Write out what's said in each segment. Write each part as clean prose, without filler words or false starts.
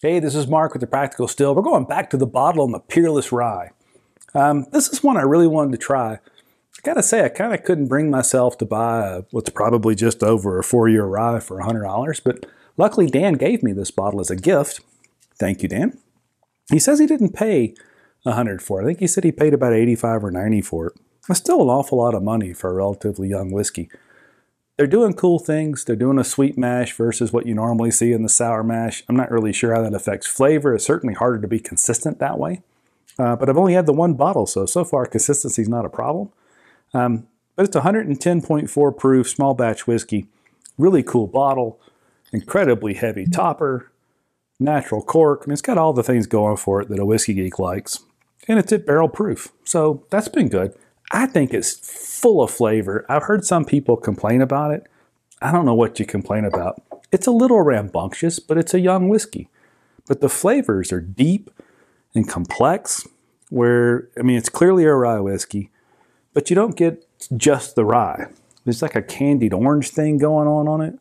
Hey, this is Mark with the Practical Still. We're going back to the bottle on the Peerless Rye. This is one I really wanted to try. I gotta say, I kind of couldn't bring myself to buy what's probably just over a 4-year rye for $100, but luckily Dan gave me this bottle as a gift. Thank you, Dan. He says he didn't pay $100 for it. I think he said he paid about $85 or $90 for it. That's still an awful lot of money for a relatively young whiskey. They're doing cool things. They're doing a sweet mash versus what you normally see in the sour mash. I'm not really sure how that affects flavor. It's certainly harder to be consistent that way. But I've only had the one bottle, so far consistency is not a problem. But it's 110.4 proof, small batch whiskey. Really cool bottle, incredibly heavy topper, natural cork. I mean, it's got all the things going for it that a whiskey geek likes. And it's at barrel proof, so that's been good. I think it's full of flavor. I've heard some people complain about it. I don't know what you complain about. It's a little rambunctious, but it's a young whiskey. But the flavors are deep and complex, where, I mean, it's clearly a rye whiskey, but you don't get just the rye. There's like a candied orange thing going on it.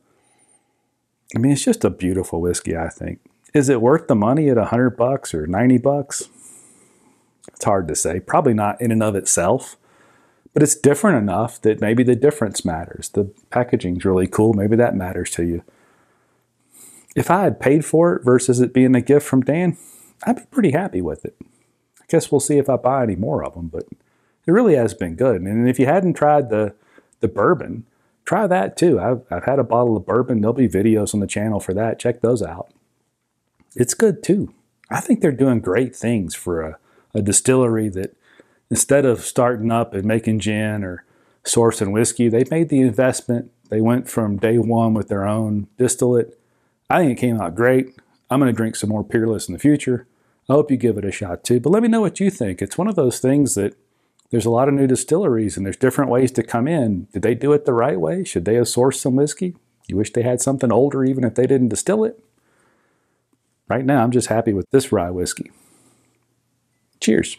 I mean, it's just a beautiful whiskey, I think. Is it worth the money at $100 or $90? It's hard to say. Probably not in and of itself. But it's different enough that maybe the difference matters. The packaging's really cool. Maybe that matters to you. If I had paid for it versus it being a gift from Dan, I'd be pretty happy with it. I guess we'll see if I buy any more of them, but it really has been good. And if you hadn't tried the bourbon, try that too. I've had a bottle of bourbon. There'll be videos on the channel for that. Check those out. It's good too. I think they're doing great things for a distillery that, instead of starting up and making gin or sourcing whiskey, they made the investment. They went from day one with their own distillate. I think it came out great. I'm going to drink some more Peerless in the future. I hope you give it a shot too. But let me know what you think. It's one of those things that there's a lot of new distilleries and there's different ways to come in. Did they do it the right way? Should they have sourced some whiskey? You wish they had something older even if they didn't distill it? Right now, I'm just happy with this rye whiskey. Cheers.